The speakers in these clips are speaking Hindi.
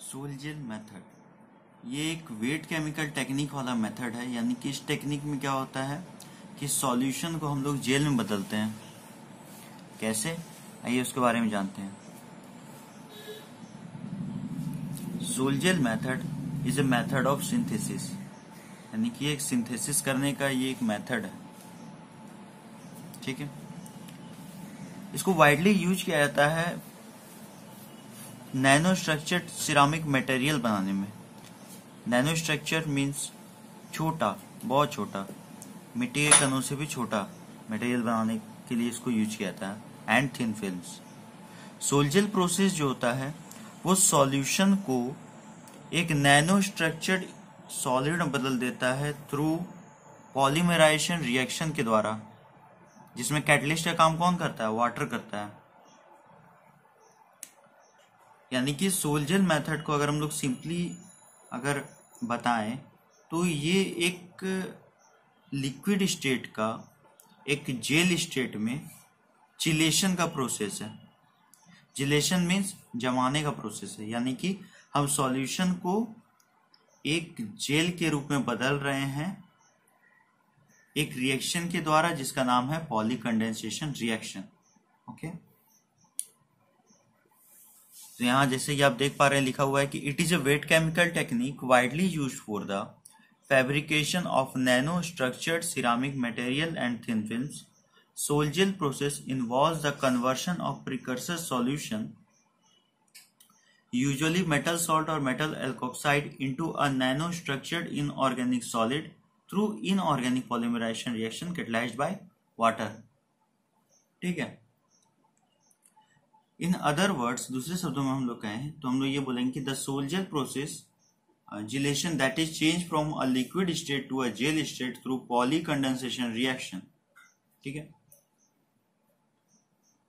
सोलजेल मेथड, ये एक वेट केमिकल टेक्निक वाला मेथड है, यानी कि इस टेक्निक में क्या होता है कि सॉल्यूशन को हम लोग जेल में बदलते हैं। कैसे, आइए उसके बारे में जानते हैं। Sol gel method is a method of synthesis, यानी कि एक सिंथेसिस करने का ये एक मेथड है, ठीक है। इसको वाइडली यूज किया जाता है नैनोस्ट्रक्चर्ड सिरामिक मटेरियल बनाने में। नैनोस्ट्रक्चर्ड मीन्स छोटा, बहुत छोटा, मिट्टी के कणों से भी छोटा मटेरियल बनाने के लिए इसको यूज किया जाता है, and thin films. Sol gel process जो होता है वो सॉल्यूशन को एक नैनोस्ट्रक्चर्ड सॉलिड में बदल देता है थ्रू पॉलीमेराइजेशन रिएक्शन के द्वारा, जिसमें कैटलिस्ट का काम कौन करता है, वाटर करता है। यानी कि सोलजेल मेथड को अगर हम लोग सिंपली अगर बताएं तो ये एक लिक्विड स्टेट का एक जेल स्टेट में जिलेशन का प्रोसेस है। जिलेशन मीन्स जमाने का प्रोसेस है, यानी कि हम सॉल्यूशन को एक जेल के रूप में बदल रहे हैं एक रिएक्शन के द्वारा, जिसका नाम है पॉलीकंडेंसेशन रिएक्शन। ओके, तो यहां जैसे कि आप देख पा रहे हैं लिखा हुआ है कि it is a wet chemical technique widely used for the fabrication of nano structured ceramic material and thin films. Sol gel process involves the conversion of precursor solution, usually metal salt और metal alkoxide, into a nano structured inorganic solid through inorganic polymerisation reaction catalysed by water, ठीक है। इन अदर वर्ड्स, दूसरे शब्दों में हम लोग कहें तो हम लोग ये बोलेंगे कि the sol gel process gelation that is change from a liquid state to a gel state through polycondensation reaction, ठीक है।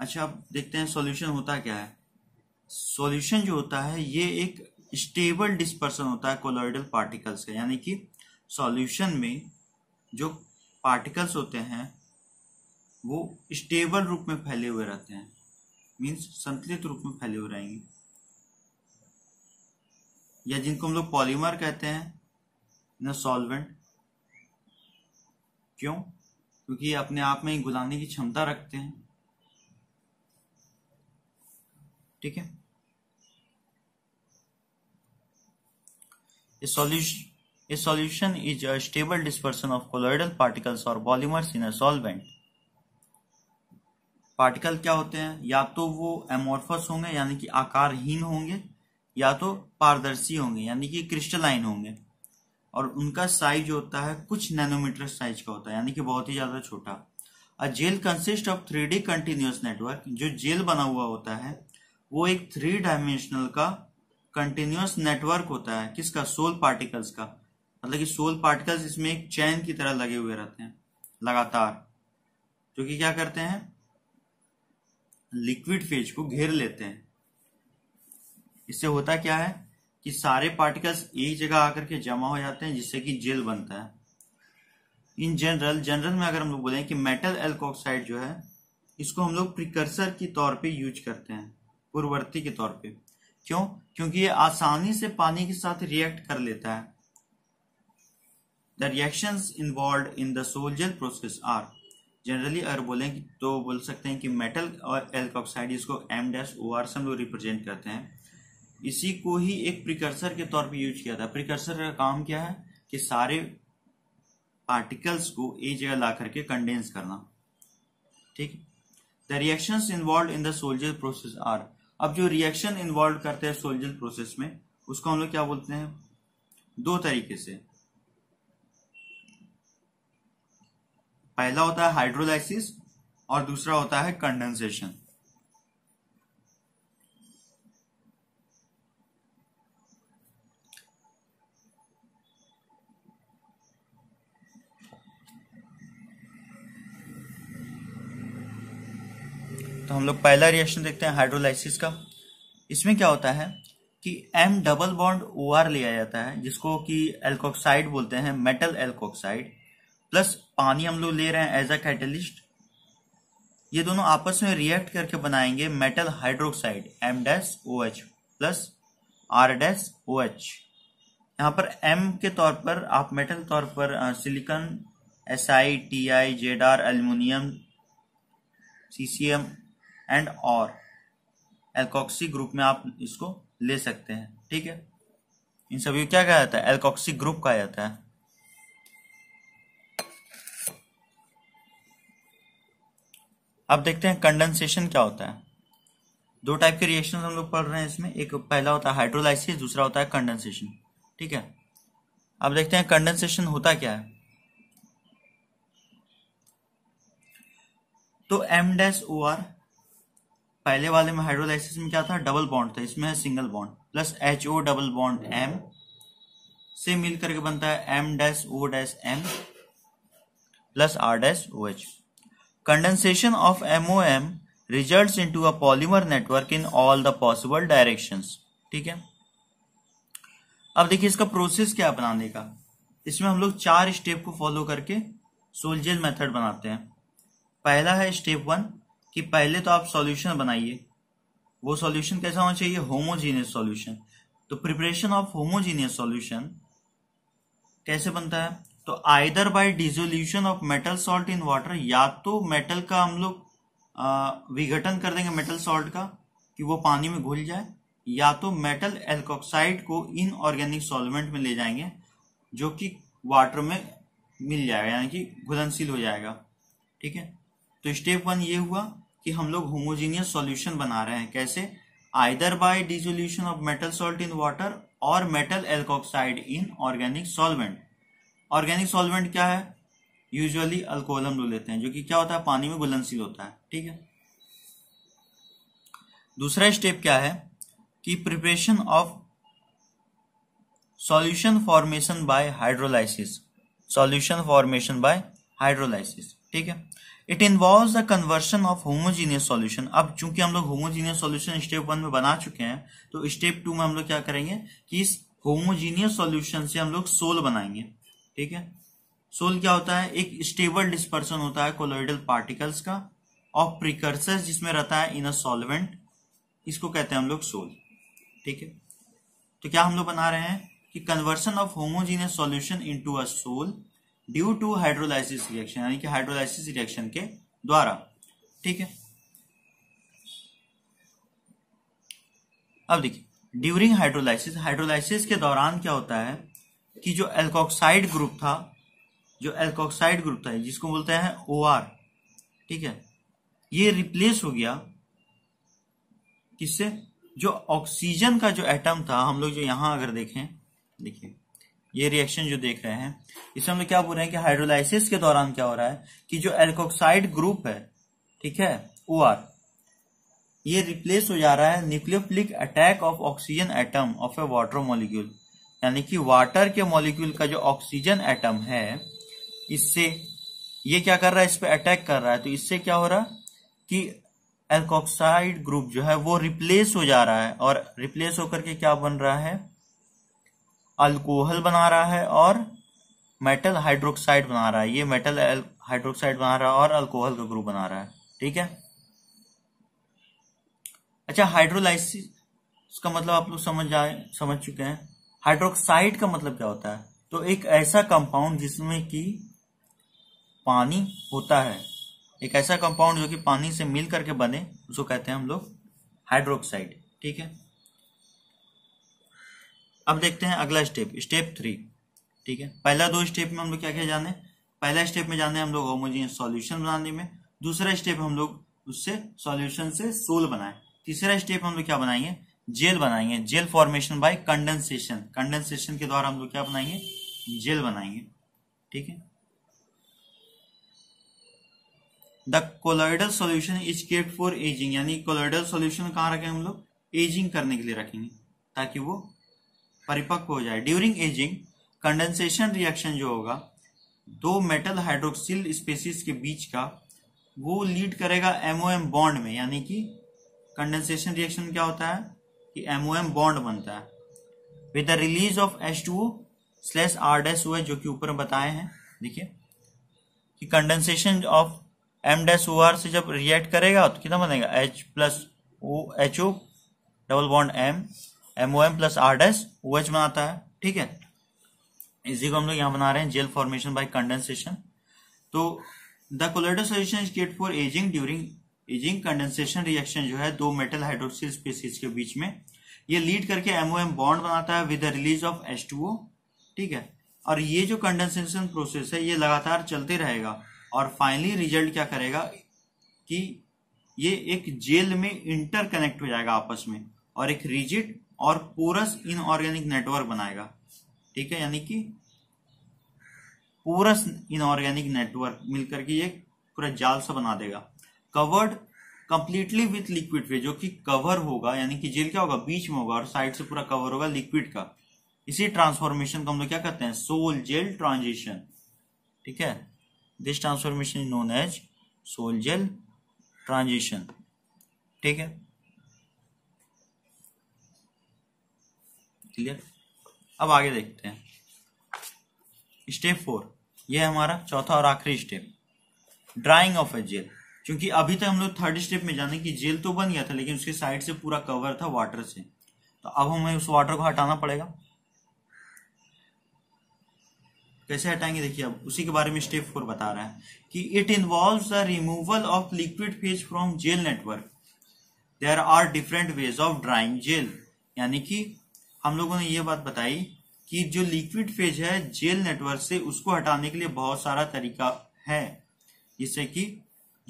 अच्छा, अब देखते हैं सॉल्यूशन होता क्या है। सॉल्यूशन जो होता है ये एक स्टेबल डिस्पर्सन होता है कोलाइडल पार्टिकल्स का, यानी कि सॉल्यूशन में जो पार्टिकल्स होते हैं वो स्टेबल रूप में फैले हुए रहते हैं, मीन्स संतुलित रूप में फैले हुए रहेंगे, या जिनको हम लोग पॉलीमर कहते हैं ना, सॉल्वेंट। क्यों? क्योंकि ये अपने आप में ही घुलने की क्षमता रखते हैं, ठीक है। A solution is a stable dispersion of colloidal particles or polymers in a solvent. Particle क्या होते हैं, या तो वो एमोर्फस होंगे यानी कि आकारहीन होंगे, या तो पारदर्शी होंगे यानी कि क्रिस्टलाइन होंगे, और उनका साइज होता है कुछ नैनोमीटर साइज का होता है, यानी कि बहुत ही ज्यादा छोटा। A gel consist of 3D continuous network, जो जेल बना हुआ होता है वो एक 3 डायमेंशनल का कंटिन्यूअस नेटवर्क होता है, किसका, सोल पार्टिकल्स का, मतलब कि सोल पार्टिकल्स इसमें एक चैन की तरह लगे हुए रहते हैं लगातार, जो कि क्या करते हैं, लिक्विड फेज को घेर लेते हैं। इससे होता क्या है कि सारे पार्टिकल्स एक जगह आकर के जमा हो जाते हैं, जिससे कि जेल बनता है। इन जनरल में अगर हम लोग बोलें कि मेटल एल्कोक्साइड जो है इसको हम लोग प्रिकर्सर के तौर पे यूज करते हैं, पूर्ववर्ती के तौर पे। क्यों? क्योंकि ये आसानी से पानी के साथ रिएक्ट कर लेता है। The reactions involved in the Solgel process are generally, अगर बोले तो बोल सकते हैं कि मेटल और एल्कोक्साइड, इसको M-OR से हम लोग रिप्रेजेंट करते हैं, इसी को ही एक प्रिकर्सर के तौर पे यूज किया था। प्रिकर्सर का काम क्या है कि सारे पार्टिकल्स को एक जगह ला करके कंडेंस करना, ठीक। The reactions involve in the sol gel process are, अब जो रिएक्शन इन्वॉल्व करते हैं सोलजेल प्रोसेस में उसको हम लोग क्या बोलते हैं, दो तरीके से। पहला होता है हाइड्रोलाइसिस और दूसरा होता है कंडेंसेशन। तो हम लोग पहला रिएक्शन देखते हैं हाइड्रोलाइसिस का। इसमें क्या होता है कि M डबल बॉन्ड OR लिया जाता है, जिसको कि एल्कोक्साइड बोलते हैं, मेटल एल्कोक्साइड प्लस पानी हम लोग ले रहे हैं एज अ कैटलिस्ट। ये दोनों आपस में रिएक्ट करके बनाएंगे metal hydroxide MOH plus R-OH। यहाँ पर M के तौर पर आप मेटल तौर पर silicon, Si, Ti, Zr, aluminium, CCM and और एल्कोक्सी ग्रुप में आप इसको ले सकते हैं। ठीक है, इन सभी को क्या कहा जाता है? एल्कोक्सी ग्रुप कहा जाता है। अब देखते हैं कंडेंसेशन क्या होता है। दो टाइप के रिएक्शन हम लोग पढ़ रहे हैं इसमें, एक पहला होता है हाइड्रोलाइसिस, दूसरा होता है कंडेंसेशन। ठीक है, अब देखते हैं कंडेंसेशन होता क्या है। तो M-OR पहले वाले में हाइड्रोलाइसिस में क्या था? डबल बॉन्ड था, इसमें है single bond plus HO double bond M से मिल करके बनता है M-O-M प्लस R-OH। Condensation of MOM results into a polymer network in all the possible directions. ठीक है, अब देखिए इसका प्रोसेस क्या बनाने का। इसमें हम लोग 4 स्टेप को फॉलो करके सोलजेल मेथड बनाते हैं। पहला है स्टेप 1 कि पहले तो आप सॉल्यूशन बनाइए। वो सॉल्यूशन कैसा होना चाहिए? Homogeneous solution. तो प्रिपरेशन ऑफ होमोजीनियस सॉल्यूशन कैसे बनता है? तो either by dissolution of metal salt in water, या तो मेटल का हम लोग विघटन कर देंगे मेटल सॉल्ट का कि वो पानी में घुल जाए, या तो मेटल एल्कोक्साइड को इनऑर्गेनिक सॉल्वेंट में ले जाएंगे जो कि वाटर में मिल जाएगा, यानी कि घुलनशील हो जाएगा। ठीक है, तो स्टेप 1 ये हुआ कि हम लोग होमोजीनियस सॉल्यूशन बना रहे हैं। कैसे? Either by dissolution of metal salt in water और metal alkoxide in organic solvent. Organic solvent क्या है? यूजुअली अल्कोहल हम लोग लेते हैं जो कि क्या होता है? पानी में घुलनशील होता है। ठीक है, दूसरा स्टेप क्या है कि preparation of solution formation by hydrolysis. Solution formation by hydrolysis, ठीक है। It involves the conversion of homogeneous solution. अब चूंकि हम लोग होमोजीनियस सॉल्यूशन स्टेप 1 में बना चुके हैं, तो स्टेप 2 में हम लोग क्या करेंगे कि इस होमोजीनियस सॉल्यूशन से हम लोग सोल बनाएंगे। ठीक है, सोल क्या होता है? एक स्टेबल डिस्पर्सन होता है कोलाइडल पार्टिकल्स का और प्रिकर्सर्स जिसमें रहता है इन अ सॉल्वेंट, इसको कहते हैं हम लोग सोल। ठीक है, तो क्या हम लोग बना रहे हैं कि conversion of homogeneous solution into a sol due to hydrolysis reaction, यानी कि हाइड्रोलाइसिस रिएक्शन के द्वारा। ठीक है, अब देखिए ड्यूरिंग हाइड्रोलाइसिस, हाइड्रोलाइसिस के दौरान क्या होता है कि जो एल्कोक्साइड ग्रुप था जिसको बोलते हैं OR, ठीक है, ये रिप्लेस हो गया किससे? जो ऑक्सीजन का जो एटम था। हम लोग जो यहां अगर देखें, देखिए ये रिएक्शन जो देख रहे हैं, इसमें हम क्या बोल रहे हैं कि हाइड्रोलाइसिस के दौरान क्या हो रहा है कि जो एल्कोक्साइड ग्रुप है, ठीक है, OR, ये रिप्लेस हो जा रहा है nucleophilic attack of oxygen atom of a water molecule, यानी कि वाटर के मॉलिक्यूल का जो ऑक्सीजन एटम है, इससे ये क्या कर रहा है? इस पर अटैक कर रहा है। तो इससे क्या हो रहा है कि एल्कोक्साइड ग्रुप जो है वो रिप्लेस हो जा रहा है, और रिप्लेस होकर के क्या बन रहा है? अल्कोहल बना रहा है और मेटल हाइड्रोक्साइड बना रहा है। ये मेटल हाइड्रोक्साइड बना रहा है और अल्कोहल का ग्रुप बना रहा है। ठीक है, अच्छा, हाइड्रोलाइसिस इसका मतलब आप लोग समझ चुके हैं। हाइड्रोक्साइड का मतलब क्या होता है? तो एक ऐसा कंपाउंड जिसमें कि पानी होता है, एक ऐसा कंपाउंड जो कि पानी से मिल करके बने, उसको कहते हैं हम लोग हाइड्रोक्साइड। ठीक है, अब देखते हैं अगला स्टेप 3। ठीक है, पहला 2 स्टेप में हम लोग क्या क्या जाने? पहला स्टेप में जाने हम लोग होमोजीनियस सॉल्यूशन बनाने में, दूसरा स्टेप हम लोग उससे सॉल्यूशन से सोल बनाए, तीसरा स्टेप हम लोग क्या बनाएंगे? जेल बनाएंगे। Gel formation by condensation, condensation के द्वारा हम लोग क्या बनाएंगे? जेल बनाएंगे। ठीक है, the colloidal solution is kept for ageing, यानी कोलाइडल सॉल्यूशन कहाँ रखें हम लोग? एजिंग करने के लिए रखेंगे ताकि वो परिपक्व हो जाए। ड्यूरिंग एजिंग कंडेंसेशन रिएक्शन जो होगा, 2 मेटल हाइड्रोक्सिल स्पीशीज के बीच का, वो लीड करेगा MOM बॉन्ड में, यानी कि कंडेंसेशन रिएक्शन क्या होता है कि MOM बॉन्ड बनता है with the release of H2O/R-OH, जो कि ऊपर बताए हैं। देखिए कि कंडेंसेशन ऑफ M-OR से जब रिएक्ट करेगा तो कितना बनेगा? H+O HO double bond M MOM plus R dash OH बनाता है। ठीक है, इसी को हम लोग यहाँ बना रहे हैं जेल फॉर्मेशन बाय कंडेंसेशन। तो the colloidal solution is kept for ageing during ageing condensation reaction जो है दो मेटल हाइड्रोक्सिल स्पीसीज के बीच में ये लीड करके MOM बॉन्ड बनाता है with the release of H2O। ठीक है, और ये जो कंडेंसेशन प्रोसेस है ये लगातार चलते रहेगा और फाइनली रिजल्ट क्या करेगा कि ये एक जेल में इंटरकनेक्ट हो जाएगा आपस में और एक रिजिड और पोरस इनऑर्गेनिक नेटवर्क बनाएगा। ठीक है, यानी कि पोरस इनऑर्गेनिक नेटवर्क मिलकर के ये पूरा जाल सा बना देगा। Covered completely with liquid phase, जो कि कवर होगा, यानी कि जेल क्या होगा बीच में होगा और साइड से पूरा कवर होगा लिक्विड का। इसी ट्रांसफॉर्मेशन को हम लोग क्या कहते हैं सोलजेल ट्रांजिशन। ठीक है, this transformation is known as sol gel transition. ठीक है, क्लियर। अब आगे देखते हैं स्टेप 4, यह हमारा चौथा और आखिरी step drying of a gel. क्योंकि अभी तक हम लोग थर्ड स्टेप में जाने कि जेल तो बन गया था लेकिन उसके साइड से पूरा कवर था वाटर से, तो अब हमें उस वाटर को हटाना पड़ेगा। कैसे हटाएंगे देखिए, अब उसी के बारे में स्टेप 4 बता रहा है कि it involves the removal of liquid phase from gel network. There are different ways of drying gel, यानी कि हम लोगों ने ये बात बताई कि जो लिक्विड फेज है जेल नेटवर्क से उसको हटाने के लिए बहुत सारा तरीका है जिससे कि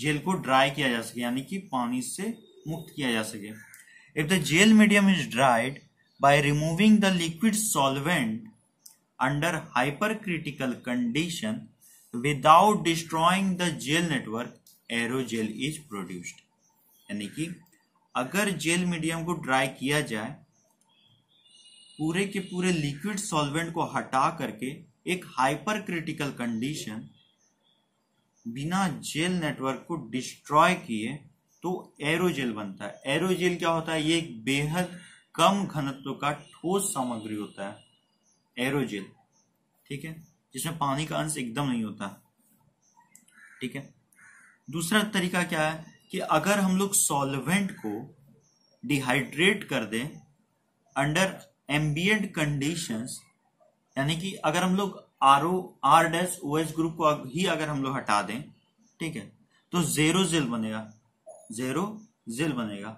जेल को ड्राई किया जा सके, यानी कि पानी से मुक्त किया जा सके। If the gel medium is dried by removing the liquid solvent under hypercritical condition without destroying the gel network, aerogel is produced। यानी कि अगर जेल मीडियम को ड्राई किया जाए पूरे के पूरे लिक्विड सॉल्वेंट को हटा करके एक हाइपर क्रिटिकल कंडीशन बिना जेल नेटवर्क को डिस्ट्रॉय किए तो एरोजेल बनता है। एरोजेल क्या होता है, ये एक बेहद कम घनत्व का ठोस सामग्री होता है एरोजेल। ठीक है, जिसमें पानी का अंश एकदम नहीं होता। ठीक है, दूसरा तरीका क्या है कि अगर हम लोग सॉल्वेंट को डिहाइड्रेट कर दें अंडर एम्बिएंट कंडीशंस, यानी कि अगर हम लोग ROH ग्रुप को ही अगर हम लोग हटा दें, ठीक है, तो जेरोजेल बनेगा। जेरोजेल बनेगा,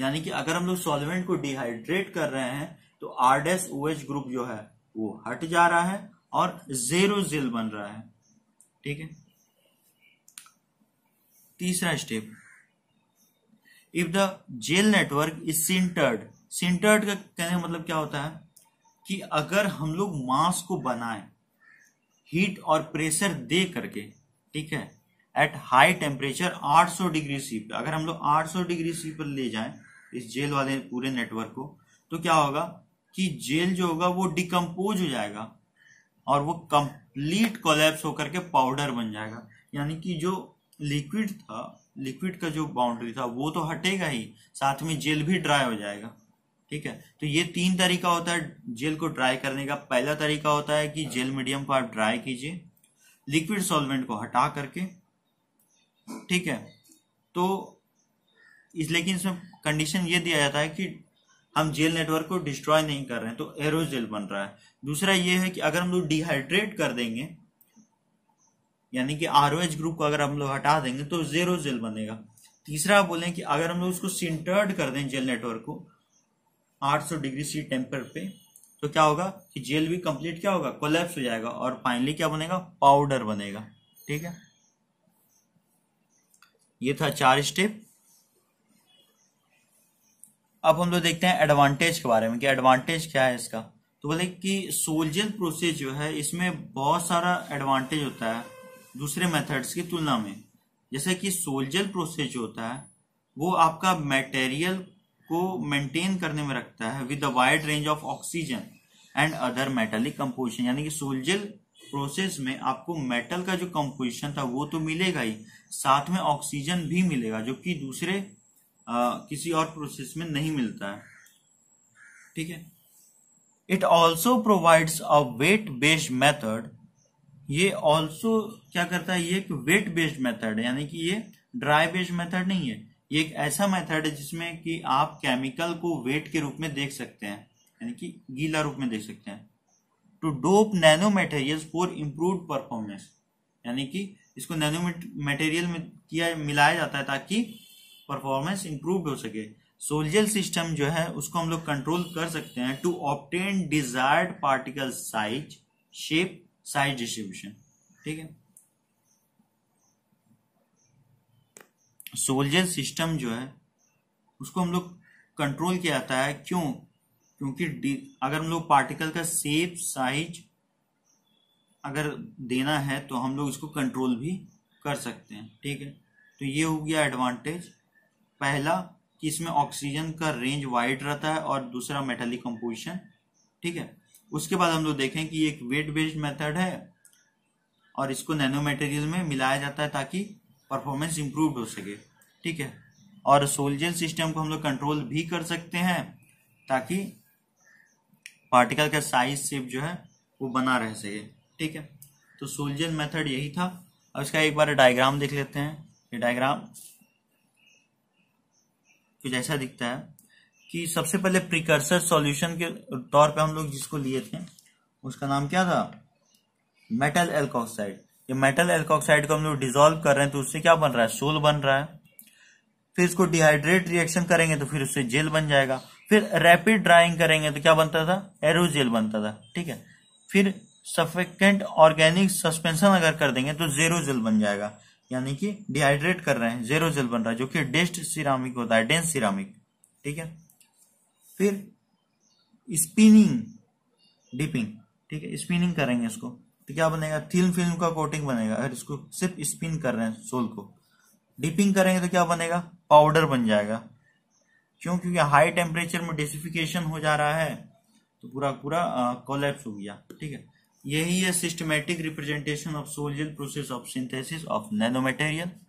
यानी कि अगर हम लोग सॉल्वेंट को डिहाइड्रेट कर रहे हैं तो ROH ग्रुप जो है वो हट जा रहा है और जेरोजेल बन रहा है। ठीक है, तीसरा step, if the gel network is sintered. Sintered का कहने का मतलब क्या होता है कि अगर हम लोग मास को बनाए हीट और प्रेशर दे करके, ठीक है, at high temperature 800 degree C पर, अगर हम लोग 800 डिग्री सी पर ले जाएं इस जेल वाले पूरे नेटवर्क को, तो क्या होगा कि जेल जो होगा वो डिकम्पोज हो जाएगा और वो कंप्लीट कोलैप्स होकर के पाउडर बन जाएगा। यानी कि जो लिक्विड था, लिक्विड का जो बाउंड्री था वो तो हटेगा ही, साथ में जेल भी ड्राई हो जाएगा। ठीक है, तो ये तीन तरीका होता है जेल को ड्राई करने का। पहला तरीका होता है कि जेल मीडियम को आप ड्राई कीजिए लिक्विड सॉल्वेंट को हटा करके। ठीक है, तो लेकिन इसमें कंडीशन ये दिया जाता है कि हम जेल नेटवर्क को डिस्ट्रॉय नहीं कर रहे हैं तो एरोजेल बन रहा है। दूसरा ये है कि अगर हम लोग डिहाइड्रेट कर देंगे, यानी कि ROH ग्रुप को अगर हम लोग हटा देंगे तो जेरोजेल बनेगा। तीसरा बोलें कि अगर हम लोग उसको सिंटर्ड कर दें जेल नेटवर्क को 800 डिग्री सी टेम्पर पे, तो क्या होगा कि जेल भी कंप्लीट क्या होगा कोलैप्स हो जाएगा और फाइनली क्या बनेगा पाउडर बनेगा। ठीक है, ये था 4 स्टेप। अब हम लोग देखते हैं एडवांटेज के बारे में कि एडवांटेज क्या है इसका। तो बोले कि सोलजेल प्रोसेस जो है इसमें बहुत सारा एडवांटेज होता है दूसरे मेथड्स की तुलना में। जैसे कि सोलजेल प्रोसेस जो होता है वो आपका मटेरियल को मेंटेन करने में रखता है with a wide range of oxygen and other metallic composition. यानी कि सोलजेल प्रोसेस में आपको मेटल का जो कंपोजिशन था वो तो मिलेगा ही, साथ में ऑक्सीजन भी मिलेगा जो कि दूसरे किसी और प्रोसेस में नहीं मिलता है। ठीक है, it also provides a wet based method. ये ऑल्सो क्या करता है, ये एक वेट बेस्ड मेथड है, यानी कि ये ड्राई बेस्ड मेथड नहीं है, ये एक ऐसा मेथड है जिसमें कि आप केमिकल को वेट के रूप में देख सकते हैं, यानी कि गीला रूप में देख सकते हैं। To dope nano material for improve performance, यानी कि इसको नैनो मटेरियल में मिलाया जाता है ताकि परफॉर्मेंस इंप्रूव हो सके। सोलजेल सिस्टम जो है उसको हम लोग कंट्रोल कर सकते हैं to obtain desired particle size, shape, size distribution. ठीक है, सोलजेल सिस्टम जो है उसको हम लोग कंट्रोल किया जाता है। क्यों? क्योंकि अगर हम लोग पार्टिकल का शेप, साइज अगर देना है तो हम लोग इसको कंट्रोल भी कर सकते हैं। ठीक है, तो ये हो गया एडवांटेज, पहला कि इसमें ऑक्सीजन का रेंज वाइड रहता है और दूसरा मेटालिक कंपोजिशन। ठीक है, उसके बाद हम लोग देखें कि ये एक वेट बेस्ड मेथड है और इसको नैनो मटेरियल में मिलाया जाता है ताकि परफॉर्मेंस इंप्रूव हो सके। ठीक है, और सोलजेल सिस्टम को हम लोग कंट्रोल भी कर सकते हैं ताकि पार्टिकल का साइज, शेप जो है वो बना रह सके। ठीक है, तो सोलजेल मेथड यही था। अब इसका एक बार डायग्राम देख लेते हैं। ये डायग्राम कुछ ऐसा दिखता है कि सबसे पहले प्रिकर्सर सॉल्यूशन के तौर पे हम लोग जिसको लिए थे उसका नाम क्या था? Metal alkoxide. ये मेटल एल्कोक्साइड को हम लोग डिसॉल्व कर रहे हैं तो उससे क्या बन रहा है? सोल बन रहा है। फिर इसको डिहाइड्रेट रिएक्शन करेंगे तो फिर उससे जेल बन जाएगा। फिर रैपिड ड्राइंग करेंगे तो क्या बनता था? एरोजेल बनता था। ठीक है, फिर सफिकेंट ऑर्गेनिक सस्पेंशन अगर कर देंगे तो जेरोजेल बन जाएगा। यानी कि डिहाइड्रेट कर रहे हैं, जेरोजेल बन रहा है जो कि डेस्ट सिरामिक होता है, डेंस सिरामिक। ठीक है, फिर स्पिनिंग, डिपिंग। ठीक है, स्पिनिंग करेंगे इसको तो क्या बनेगा? थिन फिल्म का कोटिंग बनेगा। अगर इसको सिर्फ स्पिन कर रहे हैं सोल को, डिपिंग करेंगे तो क्या बनेगा? पाउडर बन जाएगा। क्यों? क्योंकि हाई टेम्परेचर में डिसिफिकेशन हो जा रहा है तो पूरा पूरा कोलैप्स हो गया। ठीक है, यही है systematic representation of sol gel process of synthesis of nano material.